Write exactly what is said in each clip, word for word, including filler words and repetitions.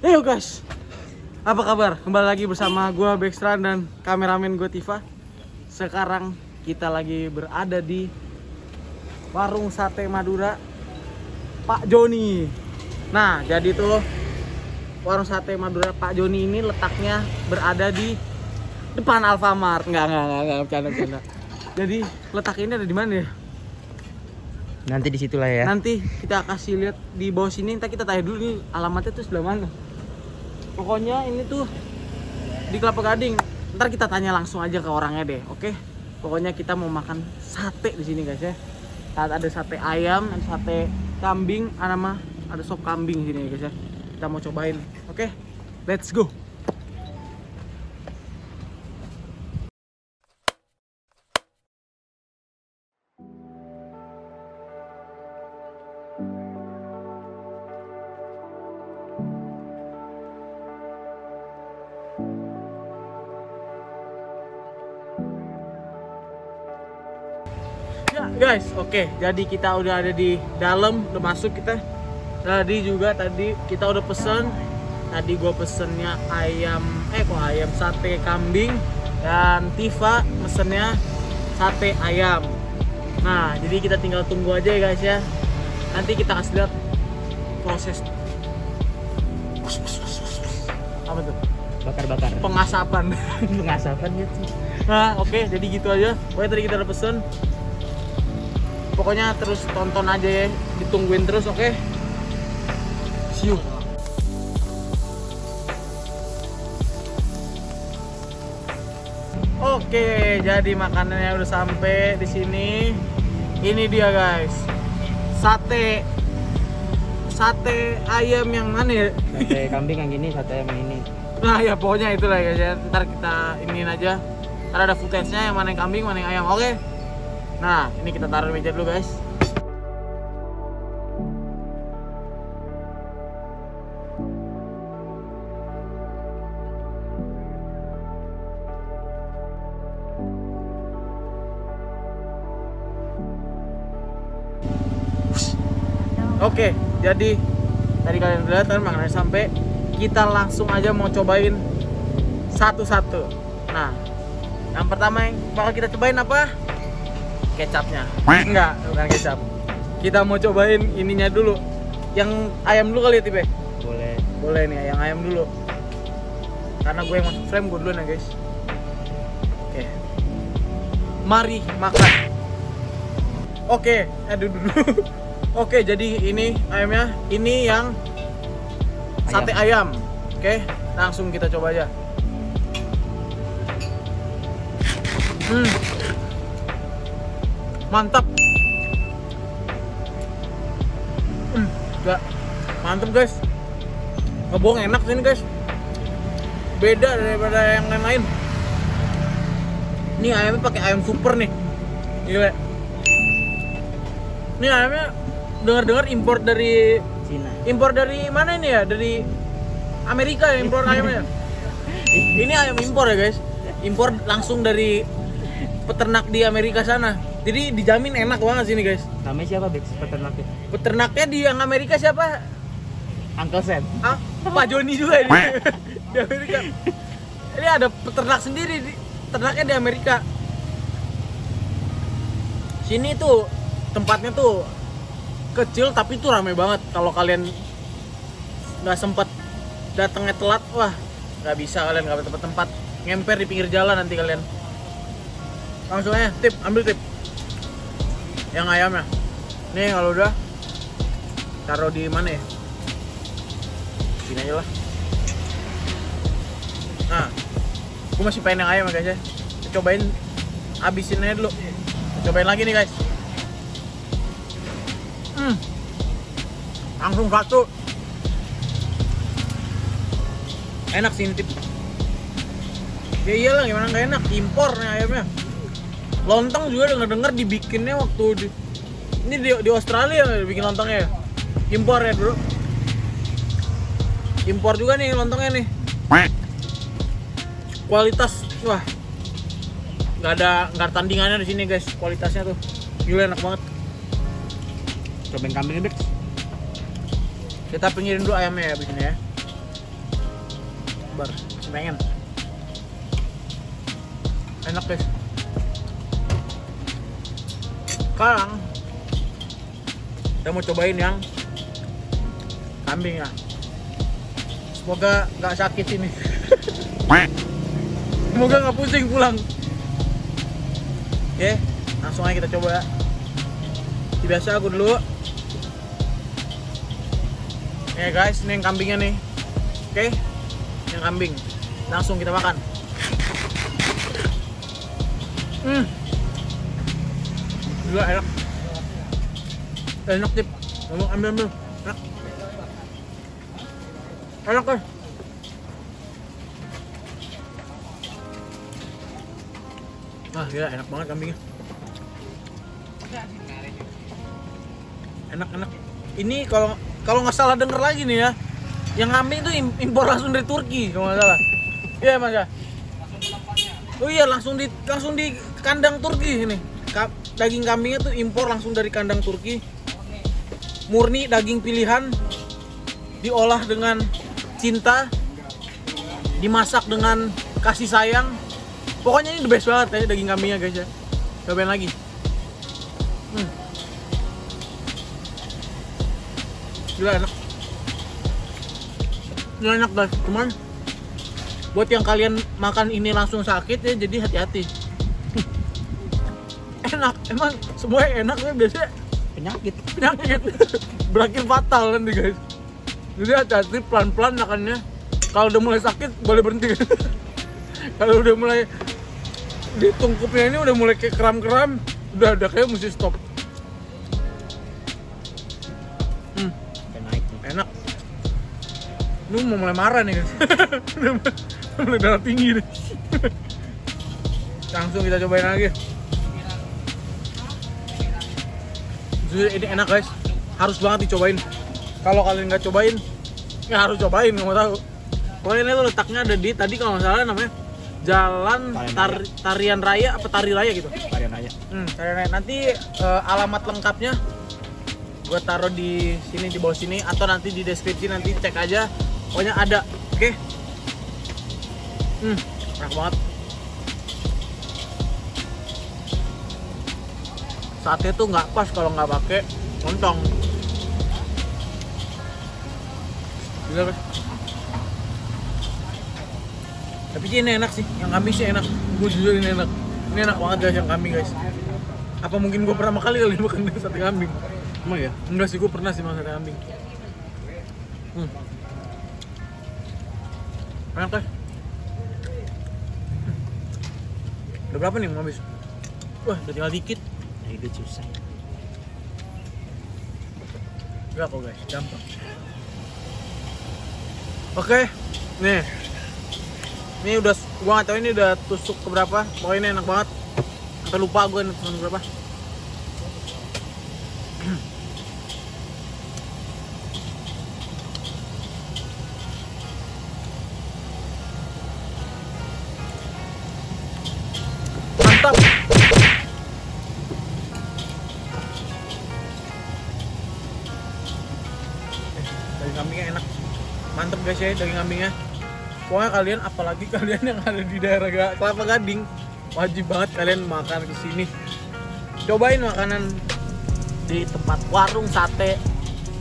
Ayo guys, apa kabar? Kembali lagi bersama gue Bextran dan kameramen gue Tifa. Sekarang kita lagi berada di warung Sate Madura Pak Joni. Nah, jadi tuh warung Sate Madura Pak Joni ini letaknya berada di depan Alfamart. Enggak, enggak, enggak, enggak, bercanda, bercanda. Jadi letak ini ada di mana ya? Nanti disitulah ya. Nanti kita kasih lihat di bawah sini. Nanti kita tanya dulu nih alamatnya tuh sebelah mana. Pokoknya ini tuh di Kelapa Gading. Ntar kita tanya langsung aja ke orangnya deh, oke? Pokoknya kita mau makan sate di sini guys ya. Saat ada sate ayam, ada sate kambing, ada mah ada sop kambing di sini guys ya. Kita mau cobain, oke? Let's go. Guys, oke, okay, jadi kita udah ada di dalam, udah masuk kita. Tadi juga tadi kita udah pesen. Tadi gue pesennya ayam, eh kok ayam sate kambing, dan Tifa pesennya sate ayam. Nah, jadi kita tinggal tunggu aja ya guys ya. Nanti kita kasih lihat proses apa tuh? Bakar-bakar. Pengasapan. Pengasapan gitu. Nah, oke, okay, jadi gitu aja. Pokoknya tadi kita udah pesen. Pokoknya terus tonton aja ya, ditungguin terus, oke? Okay? See you. Oke, okay, jadi makanannya udah sampai di sini. Ini dia guys, sate, sate ayam yang mana? Ya? Sate kambing yang ini, sate ayam yang ini. Nah ya pokoknya itulah guys ya. Ntar kita iniin aja. Ntar ada footage-nya yang mana yang kambing, mana yang ayam, oke? Okay? Nah, ini kita taruh di meja dulu guys. Oke, okay, jadi tadi kalian lihat kan makanannya sampai, kita langsung aja mau cobain satu-satu. Nah, yang pertama yang bakal kita cobain apa? Kecapnya. Enggak, bukan kecap. Kita mau cobain ininya dulu. Yang ayam dulu kali ya, Tipe? Boleh. Boleh nih, yang ayam dulu. Karena gue yang masuk frame, gue duluan ya guys. Oke. Mari makan. Oke, aduh dulu. Oke, jadi ini ayamnya. Ini yang ayam. Sate ayam. Oke, langsung kita coba aja. Hmm. Mantap, hmm, gak mantap guys, nggak bohong enak sini guys, beda daripada yang lain-lain. Ini ayamnya pakai ayam super nih, gila. Ini ayamnya dengar-dengar impor dari Cina. Impor dari mana ini ya? Dari Amerika ya impor ayamnya. Ini ayam impor ya guys, impor langsung dari peternak di Amerika sana. Jadi dijamin enak banget sini guys. Namanya siapa Bex peternaknya? Peternaknya di yang Amerika siapa? Uncle Sam. Ah, Pak Joni juga ini. Di Amerika. Ini ada peternak sendiri, ternaknya di Amerika. Sini tuh tempatnya tuh kecil tapi tuh rame banget. Kalau kalian nggak sempet datangnya telat, wah nggak bisa kalian, nggak ada tempat-tempat, ngemper di pinggir jalan nanti kalian. Langsung aja, tip, ambil tip. Yang ayamnya nih kalau udah taruh di mana ya, sini aja lah. Nah, gue masih pengen yang ayam ya guys ya, kita cobain abisin aja dulu, kita cobain lagi nih guys. Hmm, langsung satu, enak sih tip ya, iyalah gimana nggak enak, impor nih ayamnya. Lontong juga denger-denger dibikinnya waktu di, ini di, di Australia bikin lontongnya ya? Impor ya bro? Impor juga nih lontongnya nih. Kualitas, wah nggak ada, nggak ada tandingannya di sini guys, kualitasnya tuh gila enak banget. Cobain kambingnya Bex. Kita pinggirin dulu ayamnya ya, bikinnya ya. bar pengen enak guys. Sekarang kita mau cobain yang kambing ya, semoga nggak sakit ini. Semoga nggak pusing pulang. Oke, langsung aja kita coba ya. Biasa aku dulu. Ya guys, ini yang kambingnya nih. Oke, yang kambing langsung kita makan. Hmm, gila enak. Enak tip, ngomong ambil ambil. Enak, enak guys. Ah, gila enak banget kambingnya. Enak-enak. Ini kalau kalau nggak salah denger lagi nih ya, yang kambing itu impor langsung dari Turki kalau nggak salah. Iya mas ya. Oh iya, langsung di langsung di kandang Turki ini. Daging kambingnya tuh impor langsung dari kandang Turki. Murni daging pilihan, diolah dengan cinta, dimasak dengan kasih sayang. Pokoknya ini the best banget ya daging kambingnya guys ya. Cobain lagi. Hmm. Gila enak, gila enak guys. Cuman buat yang kalian makan ini langsung sakit ya, jadi hati-hati. Enak, emang semuanya enak ya, biasanya penyakit penyakit berakhir fatal nanti guys, jadi hati-hati, pelan-pelan makannya. Kalau udah mulai sakit boleh berhenti. Kalau udah mulai di tungkupnya ini udah mulai kayak kram-kram, udah udah kayak mesti stop. Enak. Lu mau mulai marah nih guys. Mulai darah tinggi nih. Langsung kita cobain lagi. Jujur ini enak guys, harus banget dicobain. Kalau kalian nggak cobain, ya harus cobain, nggak mau tahu. Pokoknya ini letaknya ada di tadi kalau nggak salah namanya Jalan Tar Tarian Raya apa Tari Raya gitu. Tarian Raya. Hmm, Tarian Raya. Nanti uh, alamat lengkapnya gue taruh di sini, di bawah sini, atau nanti di deskripsi, nanti cek aja, pokoknya ada. Oke, okay? Hmm, enak banget. Sate tuh nggak pas kalau nggak pakai lontong. Gila guys, tapi ini enak sih, yang kambing sih enak. Gue jujur ini enak, ini enak banget guys yang kambing guys. Apa mungkin gue pertama kali kali makan sate kambing? Emang ya? Enggak sih, gue pernah sih makan sate kambing. Hmm. Enak guys. Hmm. Udah berapa nih mau habis? Wah, udah tinggal dikit. Ya itu susah. Enggak kok guys, gampang. Oke, nih. Ini udah, gue gak tau ini udah tusuk keberapa. Pokoknya ini enak banget. Sampai lupa gue ini tusuk berapa. Mantap. Daging kambingnya enak. Mantap guys ya daging kambingnya. Pokoknya kalian, apalagi kalian yang ada di daerah Kelapa Gading, wajib banget kalian makan kesini. Cobain makanan di tempat warung Sate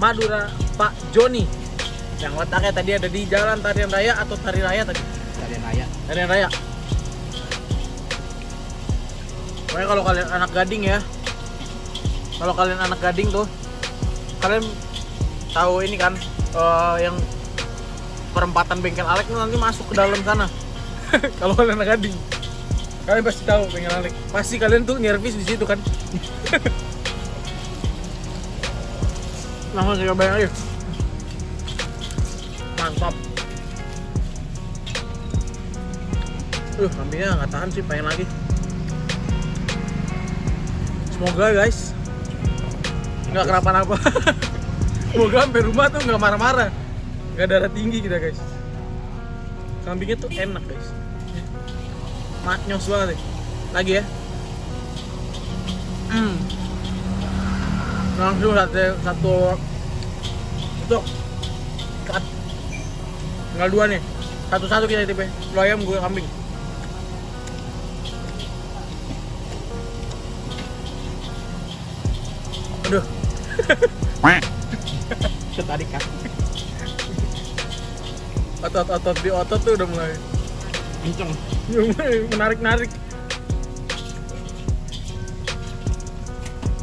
Madura Pak Joni yang letaknya tadi ada di Jalan Tarian Raya atau Tari Raya tadi? Tarian Raya. Tarian Raya. Pokoknya kalau kalian anak Gading ya, kalau kalian anak Gading tuh, kalian tahu ini kan uh, yang perempatan Bengkel Alek tuh nanti masuk ke dalam sana. Kalau kalian anak Gading, kalian pasti tahu Bengkel Alek. Pasti kalian tuh nyervis di situ kan. Langsung saya cobain aja. Mantap. Uh, kambingnya nggak tahan sih, pengen lagi. Semoga guys nggak kenapa-napa. Semoga sampai rumah tuh nggak marah-marah, nggak darah tinggi kita guys. Kambingnya tuh enak guys, matnyos banget deh. Lagi ya. Hmm. Langsung satu, satu itu kat, tinggal dua nih. Satu-satu kita T P. Lo ayam, gue kambing. Aduh. Tertarik kan? Otot-otot di otot tuh udah mulai kenceng. Menarik-narik.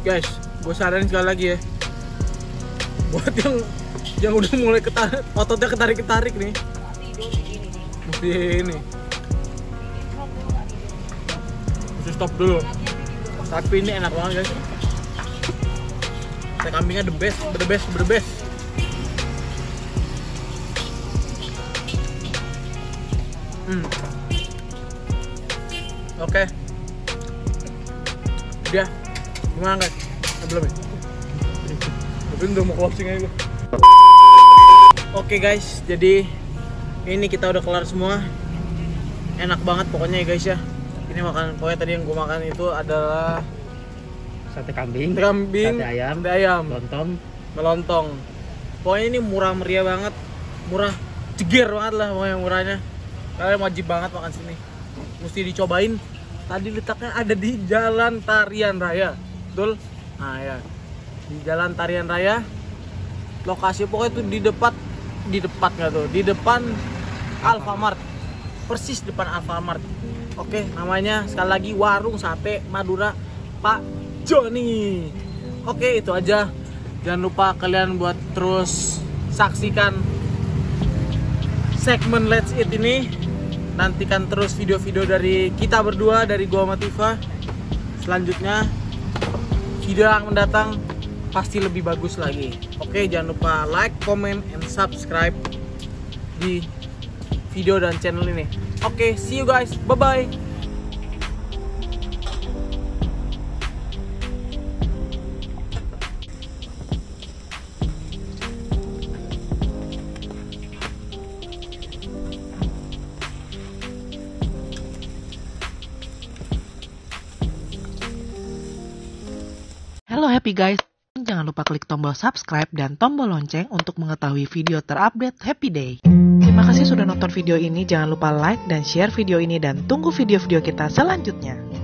Guys, gue saranin sekali lagi ya. Buat yang yang udah mulai ketarik, ototnya ketarik-ketarik nih. Mesti ini. Mesti stop dulu. Tapi ini enak banget guys. Sate kambingnya the best, the best, the best. Hmm. Oke. Okay. Udah. Gimana guys? Nah, belum ya? Tapi udah mau closing aja. Oke okay, guys, jadi ini kita udah kelar semua. Enak banget pokoknya ya guys ya. Ini makanan pokoknya tadi yang gue makan itu adalah sate kambing, kambing, sate ayam, sate ayam, melontong, melontong. Pokoknya ini murah meriah banget, murah, ceger banget lah pokoknya murahnya. Kalian wajib banget makan sini, mesti dicobain. Tadi letaknya ada di Jalan Tarian Raya, betul? Nah ya, di Jalan Tarian Raya. Lokasi pokoknya itu di depan, di depan nggak tuh, di depan Alfamart, persis depan Alfamart. Oke, namanya sekali lagi Warung Sate Madura Pak Joni. Oke, itu aja. Jangan lupa kalian buat terus saksikan segmen Let's Eat ini. Nantikan terus video-video dari kita berdua, dari gua sama Tifa. Selanjutnya video yang mendatang pasti lebih bagus lagi. Oke, jangan lupa like, comment, and subscribe di video dan channel ini. Oke, see you guys. Bye-bye. Halo Happy Guys, jangan lupa klik tombol subscribe dan tombol lonceng untuk mengetahui video terupdate Happy Day. Terima kasih sudah nonton video ini, jangan lupa like dan share video ini dan tunggu video-video kita selanjutnya.